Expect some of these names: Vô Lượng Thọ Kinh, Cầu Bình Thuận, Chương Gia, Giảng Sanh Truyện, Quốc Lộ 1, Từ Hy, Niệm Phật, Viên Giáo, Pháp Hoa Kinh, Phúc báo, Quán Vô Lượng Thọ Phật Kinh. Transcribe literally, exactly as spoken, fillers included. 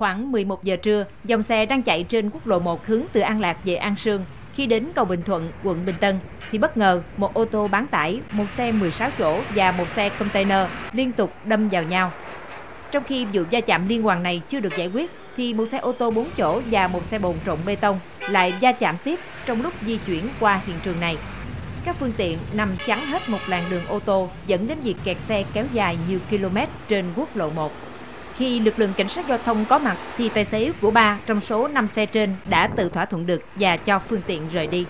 Khoảng mười một giờ trưa, dòng xe đang chạy trên quốc lộ một hướng từ An Lạc về An Sương. Khi đến cầu Bình Thuận, quận Bình Tân, thì bất ngờ một ô tô bán tải, một xe mười sáu chỗ và một xe container liên tục đâm vào nhau. Trong khi vụ va chạm liên hoàn này chưa được giải quyết, thì một xe ô tô bốn chỗ và một xe bồn trộn bê tông lại va chạm tiếp trong lúc di chuyển qua hiện trường này. Các phương tiện nằm chắn hết một làn đường ô tô, dẫn đến việc kẹt xe kéo dài nhiều km trên quốc lộ một. Khi lực lượng cảnh sát giao thông có mặt thì tài xế của ba trong số năm xe trên đã tự thỏa thuận được và cho phương tiện rời đi.